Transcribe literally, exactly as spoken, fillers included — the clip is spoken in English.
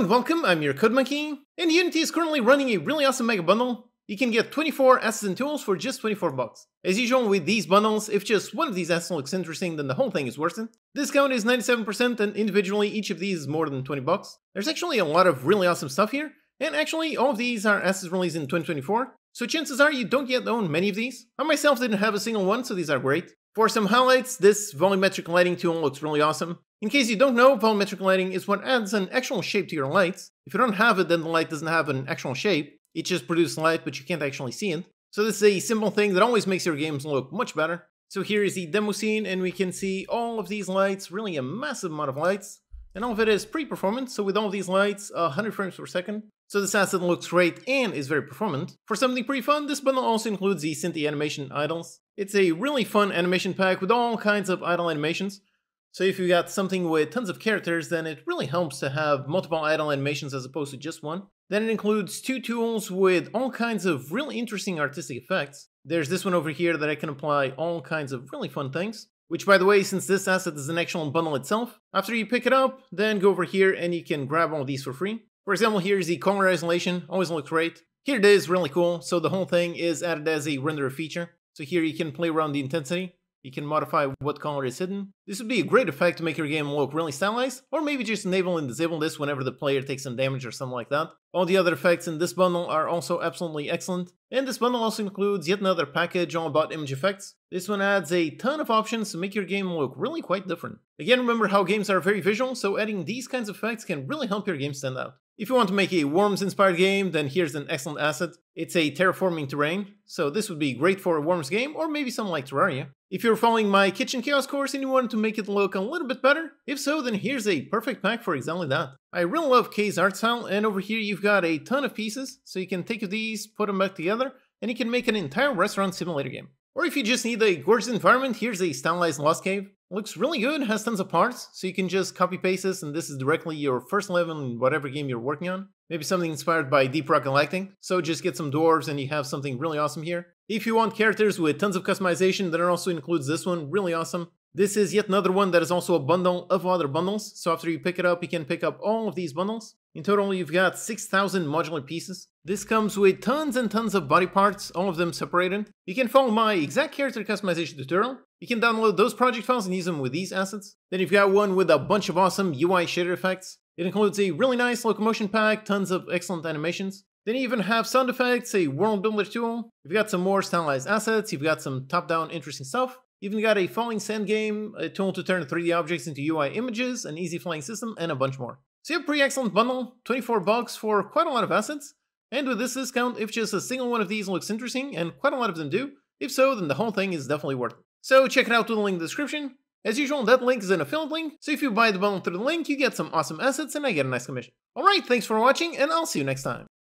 and welcome, I'm your Code Monkey, and Unity is currently running a really awesome mega bundle. You can get twenty-four assets and tools for just twenty-four bucks. As usual with these bundles, if just one of these assets looks interesting, then the whole thing is worth it. Discount is ninety-seven percent, and individually each of these is more than twenty bucks. There's actually a lot of really awesome stuff here, and actually all of these are assets released in twenty twenty-four, so chances are you don't yet own many of these. I myself didn't have a single one, so these are great. For some highlights, this volumetric lighting tool looks really awesome. In case you don't know, volumetric lighting is what adds an actual shape to your lights. If you don't have it, then the light doesn't have an actual shape. It just produces light, but you can't actually see it. So this is a simple thing that always makes your games look much better. So here is the demo scene, and we can see all of these lights, really a massive amount of lights. And all of it is pre-performance, so with all of these lights, one hundred frames per second. So this asset looks great and is very performant. For something pretty fun, this bundle also includes the Synthy animation idols. It's a really fun animation pack with all kinds of idle animations. So if you got something with tons of characters, then it really helps to have multiple idle animations as opposed to just one. Then it includes two tools with all kinds of really interesting artistic effects. There's this one over here that I can apply all kinds of really fun things. Which, by the way, since this asset is an actual bundle itself, after you pick it up, then go over here and you can grab all these for free. For example, here's the color isolation, always looks great. Here it is, really cool. So the whole thing is added as a renderer feature. So here you can play around the intensity. You can modify what color is hidden. This would be a great effect to make your game look really stylized, or maybe just enable and disable this whenever the player takes some damage or something like that. All the other effects in this bundle are also absolutely excellent. And this bundle also includes yet another package all about image effects. This one adds a ton of options to make your game look really quite different. Again, remember how games are very visual, so adding these kinds of effects can really help your game stand out. If you want to make a Worms-inspired game, then here's an excellent asset. It's a terraforming terrain, so this would be great for a Worms game, or maybe something like Terraria. If you're following my Kitchen Chaos course and you want to make it look a little bit better, if so, then here's a perfect pack for exactly that. I really love Kay's art style, and over here you've got a ton of pieces, so you can take these, put them back together, and you can make an entire restaurant simulator game. Or if you just need a gorgeous environment, here's a stylized Lost Cave. Looks really good, has tons of parts, so you can just copy paste this, and this is directly your first level in whatever game you're working on. Maybe something inspired by Deep Rock Galactic, so just get some dwarves and you have something really awesome here. If you want characters with tons of customization, then it also includes this one, really awesome. This is yet another one that is also a bundle of other bundles, so after you pick it up, you can pick up all of these bundles. In total, you've got six thousand modular pieces. This comes with tons and tons of body parts, all of them separated. You can follow my exact character customization tutorial. You can download those project files and use them with these assets. Then you've got one with a bunch of awesome U I shader effects. It includes a really nice locomotion pack, tons of excellent animations. Then you even have sound effects, a world builder tool. You've got some more stylized assets, you've got some top-down interesting stuff. You've even got a falling sand game, a tool to turn three D objects into U I images, an easy flying system, and a bunch more. So you have a pretty excellent bundle, twenty-four bucks for quite a lot of assets. And with this discount, if just a single one of these looks interesting, and quite a lot of them do, if so, then the whole thing is definitely worth it. So check it out through the link in the description. As usual, that link is an affiliate link, so if you buy the bundle through the link, you get some awesome assets and I get a nice commission. Alright, thanks for watching, and I'll see you next time.